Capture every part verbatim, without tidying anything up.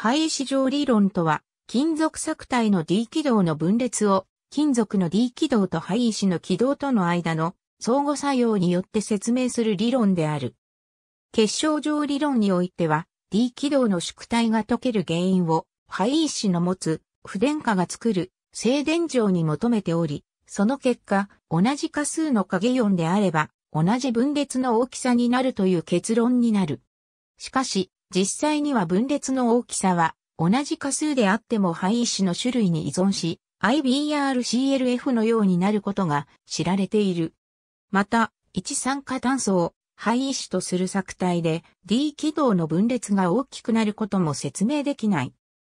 配子場理論とは、金属錯体の D 軌道の分裂を、金属の D 軌道と配子の軌道との間の相互作用によって説明する理論である。結晶場理論においては、D 軌道の縮帯が溶ける原因を、配子の持つ、負電荷が作る、静電場に求めており、その結果、同じ価数の影イオンであれば、同じ分裂の大きさになるという結論になる。しかし、実際には分裂の大きさは、同じ価数であっても配子の種類に依存し、アイビーアールシーエルエフ のようになることが知られている。また、一酸化炭素を配子とする錯体で D 軌道の分裂が大きくなることも説明できない。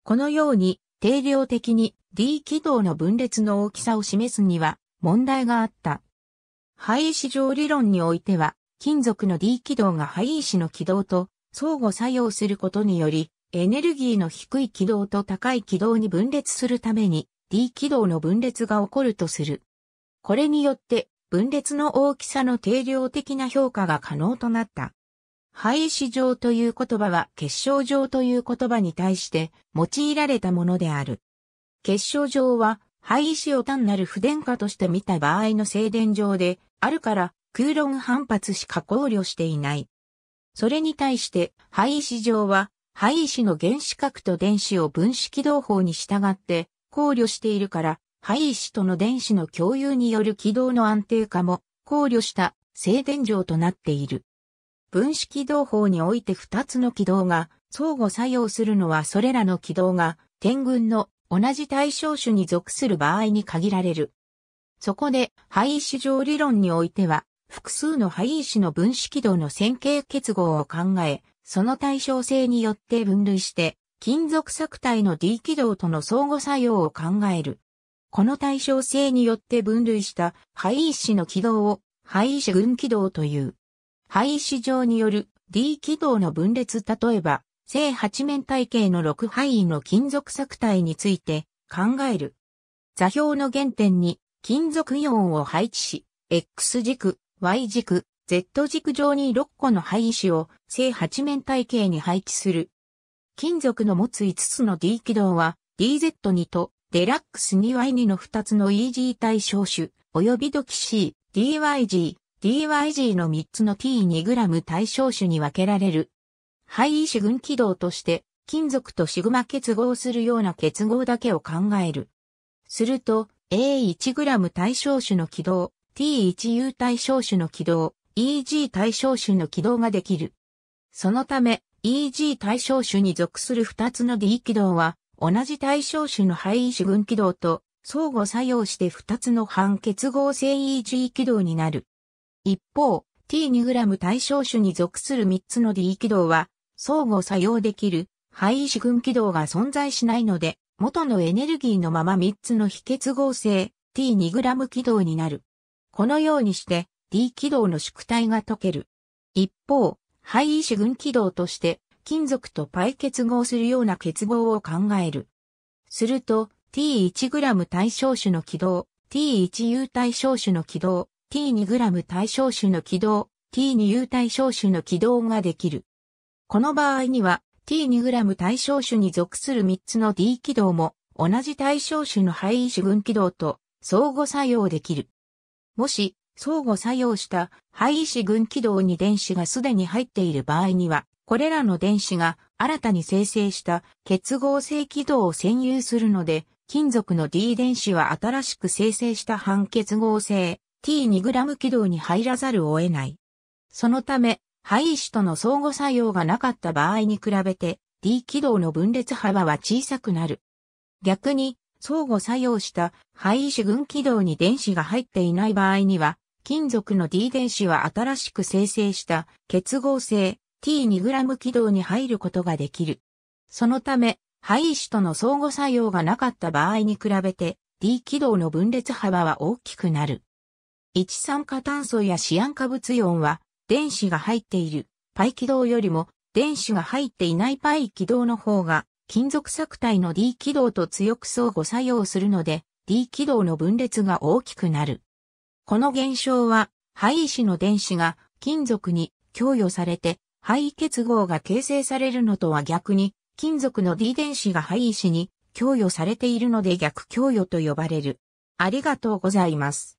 このように、定量的に D 軌道の分裂の大きさを示すには問題があった。配子場理論においては、金属の D 軌道が配子の軌道と相互作用することにより、エネルギーの低い軌道と高い軌道に分裂するために D 軌道の分裂が起こるとする。これによって分裂の大きさの定量的な評価が可能となった。配子場という言葉は結晶場という言葉に対して用いられたものである。結晶場は配子を単なる負電荷として見た場合の静電場であるからクーロン反発しか考慮していない。それに対して配子場は配子の原子核と電子を分子軌道法に従って考慮しているから配子との電子の共有による軌道の安定化も考慮した静電場となっている。分子軌道法においてふたつの軌道が相互作用するのはそれらの軌道が点群の同じ対象種に属する場合に限られる。そこで配子場理論においては複数の配子の分子軌道の線形結合を考え、その対称性によって分類して金属錯体の D 軌道との相互作用を考える。この対称性によって分類した配子の軌道を配子群軌道という。配子場による D 軌道の分裂、例えば、正八面体系のろく配位の金属錯体について考える。座標の原点に金属イオンを配置し、X 軸、Y 軸、Z 軸上にろっこの配子を正八面体系に配置する。金属の持ついつつの D 軌道は ディーゼットツー とデラックス ツーワイツー のふたつの イージー 対象種、及びドキ C、ディーワイジー。ディーワイジー のみっつの ティーツーグラム 対象種に分けられる。配子群軌道として、金属とシグマ結合するような結合だけを考える。すると、エーワングラム 対象種の軌道、ティーワンユー 対象種の軌道、イージー 対象種の軌道ができる。そのため、イージー 対象種に属するふたつの D 軌道は、同じ対象種の配子群軌道と相互作用してふたつの反結合性 イージー 軌道になる。一方、ティーツーグラム 対象種に属するみっつの D 軌道は、相互作用できる配子群軌道が存在しないので、元のエネルギーのままみっつの非結合性 ティーツーグラム 軌道になる。このようにして D 軌道の縮帯が溶ける。一方、配子群軌道として、金属とπ結合するような結合を考える。すると、ティーワングラム 対象種の軌道、ティーワンユー 対象種の軌道、ティーツーグラム 対象種の軌道、ティーツーユー 対象種の軌道ができる。この場合には ティーツーグラム 対象種に属するみっつの D 軌道も同じ対象種の配子群軌道と相互作用できる。もし相互作用した配子群軌道に電子がすでに入っている場合には、これらの電子が新たに生成した結合性軌道を占有するので、金属の D 電子は新しく生成した反結合性ティーツーグラム 軌道に入らざるを得ない。そのため、配子との相互作用がなかった場合に比べて、D 軌道の分裂幅は小さくなる。逆に、相互作用した配子群軌道に電子が入っていない場合には、金属の D 電子は新しく生成した結合性 ティーツーグラム 軌道に入ることができる。そのため、配子との相互作用がなかった場合に比べて、D 軌道の分裂幅は大きくなる。一酸化炭素やシアン化物イオンは、電子が入っているπ軌道よりも、電子が入っていないπ軌道の方が、金属錯体の D 軌道と強く相互作用するので、D 軌道の分裂が大きくなる。この現象は、配子の電子が金属に供与されて、配結合が形成されるのとは逆に、金属の D 電子が配位子に供与されているので逆供与と呼ばれる。ありがとうございます。